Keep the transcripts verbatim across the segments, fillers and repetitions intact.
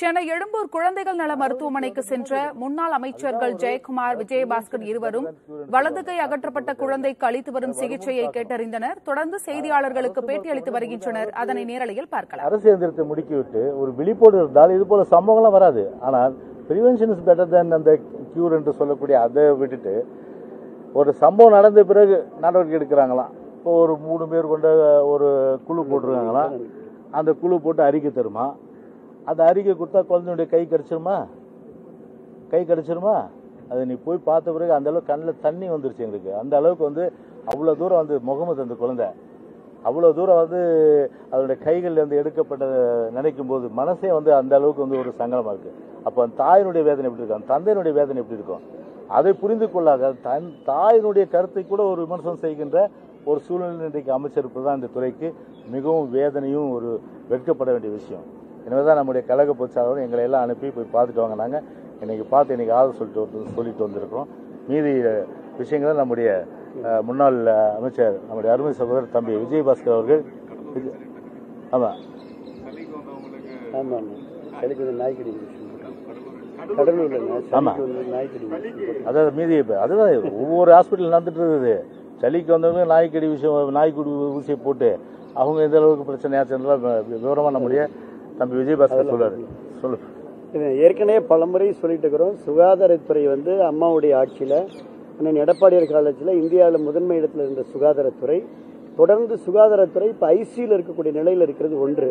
சென்னை எழும்பூர் குழந்தைகள் நல மருத்துவமனைக்கு சென்ற முன்னாள் அமைச்சர்கள் ஜெயக்குமார், விஜயபாஸ்கர் இருவரும் வலது கை அகற்றப்பட்ட குழந்தைக்கு அளித்து வரும் சிகிச்சையை கேட்டறிந்தனர். தொடர்ந்து செய்தியாளர்களுக்கு பேட்டி அளித்து வருகின்றனர். அதனை நேரலையில் பார்க்கலாம். அரசு எந்திரத்தை முடுக்கிவிட்டு ஒரு விழிப்போடு இருந்தால் இது போல சம்பவங்கள்லாம் வராது. ஆனால் பிரிவென்ஷன் இஸ் பெட்டர் தென் அந்த கியூர் என்று சொல்லக்கூடிய அதை விட்டுட்டு ஒரு சம்பவம் நடந்த பிறகு நடவடிக்கை எடுக்கிறாங்களாம். இப்போ ஒரு மூணு பேர் கொண்ட ஒரு குழு போட்டிருக்காங்களாம். அந்த குழு போட்டு அறிக்கை தருமா? அந்த அறிக்கை கொடுத்தா குழந்தையுடைய கை கடிச்சிருமா? கை கடிச்சிருமா? அதை நீ போய் பார்த்த பிறகு அந்த அளவுக்கு கண்ணில் தண்ணி வந்துருச்சு எங்களுக்கு. அந்த அளவுக்கு வந்து அவ்வளோ தூரம் வந்து முகமது அந்த குழந்தை அவ்வளோ தூரம் வந்து அதனுடைய கைகள் வந்து எடுக்கப்பட்டதை நினைக்கும் போது மனசே வந்து அந்த அளவுக்கு வந்து ஒரு சங்கடமாக இருக்குது. அப்போ அந்த தாயினுடைய வேதனை எப்படி இருக்கும், அந்த தந்தையினுடைய வேதனை எப்படி இருக்கும், அதை புரிந்து கொள்ளாத தன் தாயினுடைய கருத்தை கூட ஒரு விமர்சனம் செய்கின்ற ஒரு சூழ்நிலை இன்றைக்கு அமைச்சிருப்பது தான் இந்த துறைக்கு மிகவும் வேதனையும் ஒரு வெட்கப்பட வேண்டிய விஷயம். எனவே தான் நம்முடைய கழக பொதுச்செயலாளர் எங்களை எல்லாம் அனுப்பி போய் பார்த்துட்டு வாங்க. நாங்கள் இன்றைக்கி பார்த்து இன்றைக்கி ஆதரவு சொல்லிட்டு வந்து சொல்லிட்டு வந்திருக்கிறோம். மீதி விஷயங்களை நம்முடைய முன்னாள் அமைச்சர் நம்முடைய அருமை சகோதரர் தம்பி விஜயபாஸ்கர் அவர்கள் ஆமாம் ஆமாம் நாய்க்கடி கடலூரில் ஆமாம் அதாவது மீதி இப்போ அதுதான் ஒவ்வொரு ஹாஸ்பிட்டல் நடந்துட்டு இருக்குது. சளிக்கு வந்தவங்களும் நாய்க்கடி விஷயம் நாய்க்குடி ஊசியை போட்டு அவங்க எந்த அளவுக்கு பிரச்சனையாச்சுன்னா விவரமாக நம்முடைய தம்பி விஜயபாஸ்கர் சொல்றாரு. சொல்லு, ஏற்கனவே பல முறை சொல்லிட்டு இருக்கிறோம். சுகாதாரத்துறை வந்து அம்மாவுடைய ஆட்சியில் அண்ணன் எடப்பாடியார் காலேஜில் இந்தியாவில் முதன்மை இடத்துல இருந்த சுகாதாரத்துறை தொடர்ந்து சுகாதாரத்துறை இப்போ ஐசியில் இருக்கக்கூடிய நிலையில் இருக்கிறது ஒன்று.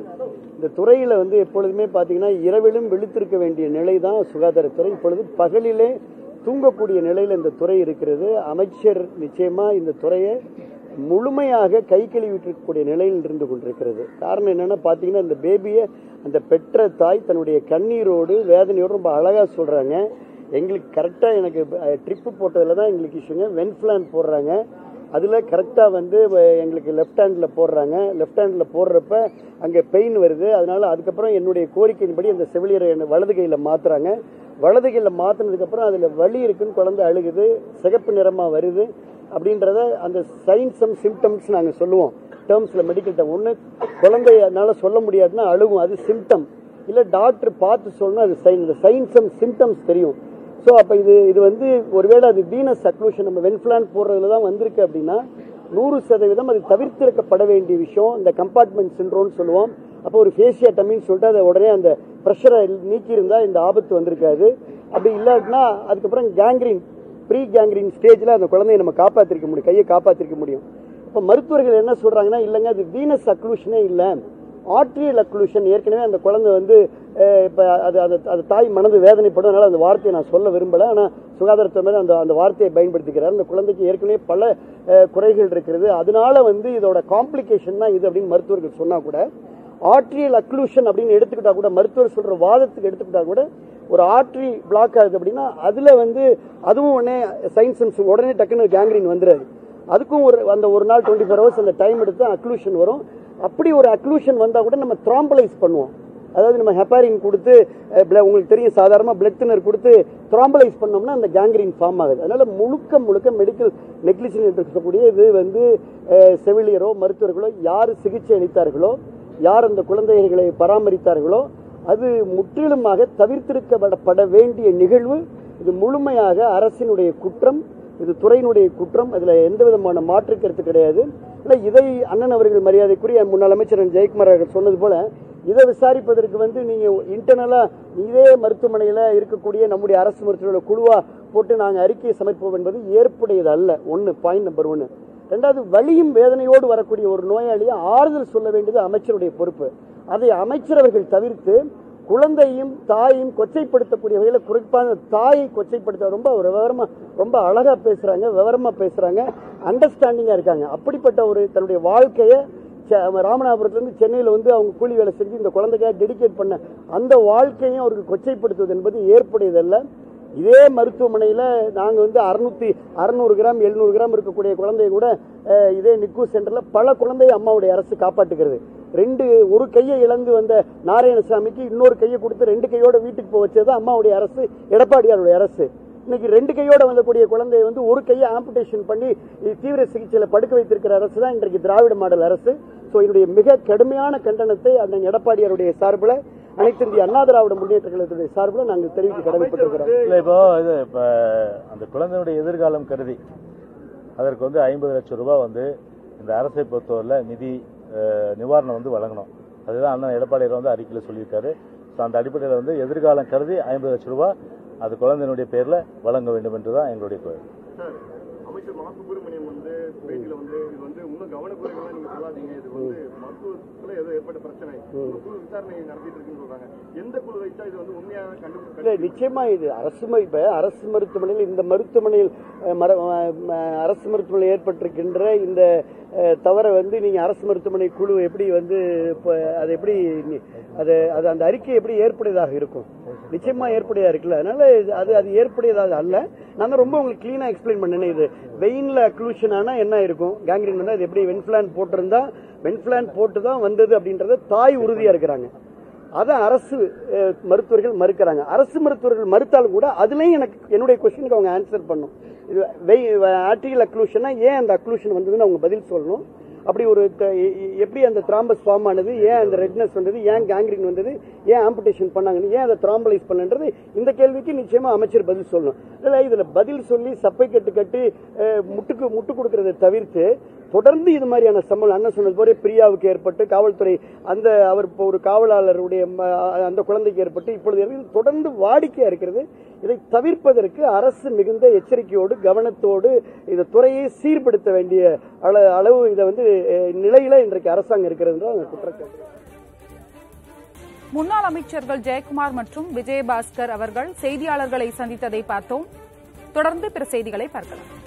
இந்த துறையில் வந்து எப்பொழுதுமே பார்த்தீங்கன்னா இரவிலும் விழித்திருக்க வேண்டிய நிலை தான் சுகாதாரத்துறை. இப்பொழுது பகலிலே தூங்கக்கூடிய நிலையில் இந்த துறை இருக்கிறது. அமைச்சர் நிச்சயமாக இந்த துறையை முழுமையாக கை கழுவிட்டிருக்கக்கூடிய நிலையில் இருந்து கொண்டிருக்கிறது. காரணம் என்னென்னா பார்த்தீங்கன்னா இந்த பேபியை அந்த பெற்ற தாய் தன்னுடைய கண்ணீரோடு வேதனையோடு ரொம்ப அழகாக சொல்கிறாங்க. எங்களுக்கு கரெக்டாக எனக்கு ட்ரிப்பு போட்டதில் தான் எங்களுக்கு இஷ்யூங்க. வென்ஃப்ளான் போடுறாங்க, அதில் கரெக்டாக வந்து எங்களுக்கு லெஃப்ட் ஹேண்டில் போடுறாங்க. லெஃப்ட் ஹேண்டில் போடுறப்ப அங்கே பெயின் வருது. அதனால் அதுக்கப்புறம் என்னுடைய கோரிக்கையின்படி அந்த செவிலியரை வலது கையில் மாற்றுறாங்க. வலது கையில் மாற்றினதுக்கப்புறம் அதில் வலி இருக்குன்னு குழந்தை அழுகுது, சிகப்பு நிறமாக வருது. அப்படின்றத அந்த சைன்ஸ் அண்ட் சிம்டம்ஸ் நாங்கள் சொல்லுவோம் டேர்ம்ஸில் மெடிக்கல் டேர்ம். ஒன்று குழந்தையனால சொல்ல முடியாதுன்னா அழுகும், அது சிம்டம். இல்லை டாக்டர் பார்த்து சொல்லணும், அது சைன். இந்த சைன்ஸ் அண்ட் சிம்டம்ஸ் தெரியும். ஸோ அப்போ இது இது வந்து ஒருவேளை அது வீனஸ் சக்லூஷன் நம்ம வென்ஃப்ளான் போடுறதுல தான் வந்திருக்கு அப்படின்னா நூறு சதவீதம் அது தவிர்த்திருக்கப்பட வேண்டிய விஷயம். இந்த கம்பார்ட்மெண்ட் சின்ட்ரோம்னு சொல்லுவோம். அப்போ ஒரு ஃபேசியாட்டமின்னு சொல்லிட்டு அதை உடனே அந்த ப்ரெஷரை நீக்கியிருந்தால் இந்த ஆபத்து வந்திருக்காது. அப்படி இல்லாட்டினா அதுக்கப்புறம் கேங்க்ரீன் ப்ரீ கேங்க்ரீன் ஸ்டேஜில் அந்த குழந்தைய நம்ம காப்பாற்றிருக்க முடியும், கையை காப்பாற்றிருக்க முடியும். இப்போ மருத்துவர்கள் என்ன சொல்கிறாங்கன்னா இல்லைங்க அது வீனஸ் அக்லூஷனே இல்லை, ஆர்ட்ரியல் அக்லூஷன். ஏற்கனவே அந்த குழந்தை வந்து இப்போ அது அது அது தாய் மனது வேதனைப்படும். அதனால் அந்த வார்த்தையை நான் சொல்ல விரும்பலை, ஆனால் சுகாதாரத்துறை மேலே அந்த அந்த வார்த்தையை பயன்படுத்திக்கிறார். அந்த குழந்தைக்கு ஏற்கனவே பல குறைகள் இருக்கிறது, அதனால வந்து இதோட காம்ப்ளிகேஷன் தான் இது அப்படின்னு மருத்துவர்கள் சொன்னால் கூட ஆர்ட்ரியல் அக்லூஷன் அப்படின்னு எடுத்துக்கிட்டா கூட மருத்துவர் சொல்கிற வாதத்துக்கு எடுத்துக்கிட்டா கூட ஒரு ஆர்ட்ரி பிளாக் ஆகுது அப்படின்னா அதில் வந்து அதுவும் உடனே சயின்ஸ் உடனே டக்குன்னு கேங்க்ரீன் வந்துடாது. அதுக்கும் ஒரு அந்த ஒரு நாள் டுவெண்ட்டி ஃபோர் ஹவர்ஸ் அந்த டைம் எடுத்து அக்லூஷன் வரும். அப்படி ஒரு அக்லூஷன் வந்தால் கூட நம்ம த்ராம்பலைஸ் பண்ணுவோம். அதாவது நம்ம ஹெப்பாரின் கொடுத்து உங்களுக்கு தெரியும் சாதாரணமாக பிளட் தின்னர் கொடுத்து த்ராம்பலைஸ் பண்ணோம்னா அந்த கேங்க்ரீன் ஃபார்ம் ஆகுது. அதனால் முழுக்க முழுக்க மெடிக்கல் நெக்லிஜென்ஸ் என்று சொல்லக்கூடிய இது வந்து செவிலியரோ மருத்துவர்களோ யார் சிகிச்சை அளித்தார்களோ யார் அந்த குழந்தைகளை பராமரித்தார்களோ அது முற்றிலுமாக தவிர்த்திருக்கப்பட வேண்டிய நிகழ்வு. இது முழுமையாக அரசினுடைய குற்றம், இது துறையினுடைய குற்றம். அதில் எந்த விதமான மாற்று கருத்து கிடையாது. ஆனால் இதை அண்ணன் அவர்கள் மரியாதைக்குரிய முன்னாள் அமைச்சர் ஜெயக்குமார் அவர்கள் சொன்னது போல இதை விசாரிப்பதற்கு வந்து நீங்கள் இன்டர்னலாக இதே மருத்துவமனையில் இருக்கக்கூடிய நம்முடைய அரசு மருத்துவர்கள் குழுவாக போட்டு நாங்கள் அறிக்கையை சமர்ப்போம் என்பது ஏற்புடையது அல்ல. ஒன்று பாயிண்ட் நம்பர் ஒன்று. ரெண்டாவது, வலியும் வேதனையோடு வரக்கூடிய ஒரு நோயாளியை ஆறுதல் சொல்ல வேண்டியது அமைச்சருடைய பொறுப்பு. அதை அமைச்சரவர்கள் தவிர்த்து குழந்தையும் தாயும் கொச்சைப்படுத்தக்கூடிய வகையில், குறிப்பாக தாயை கொச்சைப்படுத்த ரொம்ப ஒரு விவரமாக ரொம்ப அழகாக பேசுகிறாங்க, விவரமாக பேசுகிறாங்க, அண்டர்ஸ்டாண்டிங்காக இருக்காங்க. அப்படிப்பட்ட ஒரு தன்னுடைய வாழ்க்கையை ராமநாதபுரத்துலேருந்து சென்னையில் வந்து அவங்க கூலி வேலை செஞ்சு இந்த குழந்தைக்காக டெடிகேட் பண்ண அந்த வாழ்க்கையும் அவருக்கு கொச்சைப்படுத்துவது என்பது ஏற்புடையதல்ல. இதே மருத்துவமனையில் நாங்கள் வந்து அறுநூத்தி அறுநூறு கிராம் எழுநூறு கிராம் இருக்கக்கூடிய குழந்தைய கூட இதே நிக்கு சென்டரில் பல குழந்தைய அம்மாவுடைய அரசு காப்பாற்றுகிறது. ரெண்டு ஒரு கையை இழந்து வந்த நாராயணசாமிக்கு இன்னொரு கையை கொடுத்து ரெண்டு கையோட வீட்டுக்கு போக வச்சது அம்மாவுடைய அரசு, எடப்பாடியாருடைய அரசு. இன்னைக்கு ரெண்டு கையோட வந்தக்கூடிய குழந்தைய வந்து ஒரு கையை ஆம்புடேஷன் பண்ணி தீவிர சிகிச்சையில் படுக்க வைத்திருக்கிற அரசு தான் இன்றைக்கு திராவிட மாடல் அரசு. ஸோ இதனுடைய மிக கடுமையான கண்டனத்தை அண்ணன் எடப்பாடியாருடைய சார்பில் அனைத்து இந்திய அண்ணா திராவிட முன்னேற்ற கழகத்துடைய சார்பில் நாங்கள் தெரிவிக்க கடமைப்பட்டிருக்கிறோம். இல்லை, இப்போ இது இப்போ அந்த குழந்தையுடைய எதிர்காலம் கருதி அதற்கு வந்து ஐம்பது லட்சம் ரூபாய் வந்து இந்த அரசை பொறுத்தவரையில் நிதி நிவாரணம் வந்து வழங்கணும். அதுதான் அண்ணா எடப்பாடியில் வந்து அறிக்கையில் சொல்லியிருக்காரு. ஸோ அந்த அடிப்படையில் வந்து எதிர்காலம் கருதி ஐம்பது லட்சம் ரூபாய் அது குழந்தையினுடைய பேரில் வழங்க வேண்டும் என்று தான் எங்களுடைய கோரிக்கை. அமைச்சர் மா சுப்பிரமணியம் வந்து பேட்டியில் வந்து இது வந்து இன்னும் கவனக்குறைகளாக நீங்கள் சொல்லாதீங்க, இது வந்து மருத்துவத்தில் ஏதோ ஏற்பட்ட பிரச்சனை, ஒரு குழு விசாரணை நடத்திட்டு இருக்குன்னு சொல்றாங்க. எந்த குழு வைத்தா இது வந்து உண்மையான கண்டுபிடிக்க? நிச்சயமா இது அரசு இப்போ அரசு மருத்துவமனையில் இந்த மருத்துவமனையில் அரசு மருத்துவமனையில் ஏற்பட்டிருக்கின்ற இந்த தவறை வந்து நீங்கள் அரசு மருத்துவமனை குழு எப்படி வந்து அது எப்படி அது அது அந்த அறிக்கை எப்படி ஏற்புடையதாக இருக்கும்? நிச்சயமாக ஏற்புடையதாக இருக்குல்ல. அதனால அது அது ஏற்புடையதாக அல்ல. நான் ரொம்ப உங்களுக்கு கிளீனாக எக்ஸ்பிளைன் பண்ணேன். இது வெயினில் அக்ளூஷன் ஆனால் என்ன இருக்கும், கேங்க்ரீன் வந்து அது எப்படி வென்ஃபிளான் போட்டிருந்தா வென்ஃபிளான் போட்டு தான் வந்தது அப்படின்றத தாய் உறுதியாக இருக்கிறாங்க. அதை அரசு மருத்துவர்கள் மறுக்கிறாங்க. அரசு மருத்துவர்கள் மறுத்தாலும் கூட அதுலேயும் எனக்கு என்னுடைய கொஸ்டினுக்கு அவங்க ஆன்சர் பண்ணும். ஆர்டிகல் அக்ளூஷனா ஏன் அந்த அக்ளூஷன் வந்ததுன்னு அவங்க பதில் சொல்லணும். அப்படி ஒரு எப்படி அந்த த்ராம்பஸ் ஃபார்ம் ஆனது, ஏன் அந்த ரெட்னஸ் வந்தது, ஏன் கேங்க்ரீன் வந்தது, ஏன் ஆம்புடேஷன் பண்ணாங்கன்னு, ஏன் அதை த்ராம்பலைஸ் பண்ணுன்றது இந்த கேள்விக்கு நிச்சயமாக அமைச்சர் பதில் சொல்லணும். இல்லை, இதில் பதில் சொல்லி சப்பை கட்டு கட்டி முட்டுக்கு முட்டு கொடுக்கறதை தவிர்த்து தொடர்ந்து இது மாதிரியான சம்பளம் அண்ணன் சொன்னது போல பிரியாவுக்கு ஏற்பட்டு காவல்துறை அந்த அவர் இப்போ ஒரு காவலாளருடைய அந்த குழந்தைக்கு ஏற்பட்டு இப்பொழுது தொடர்ந்து வாடிக்கையாக இருக்கிறது. இதை தவிர்ப்பதற்கு அரசு மிகுந்த எச்சரிக்கையோடு கவனத்தோடு இந்த துறையை சீர்படுத்த வேண்டிய அளவு இதை வந்து நிலையில இன்றைக்கு அரசாங்கம் இருக்கிறது குற்றச்சாட்டு. முன்னாள் அமைச்சர்கள் ஜெயக்குமார் மற்றும் விஜயபாஸ்கர் அவர்கள் செய்தியாளர்களை சந்தித்ததை பார்த்தோம். தொடர்ந்து பிற செய்திகளை பார்க்கலாம்.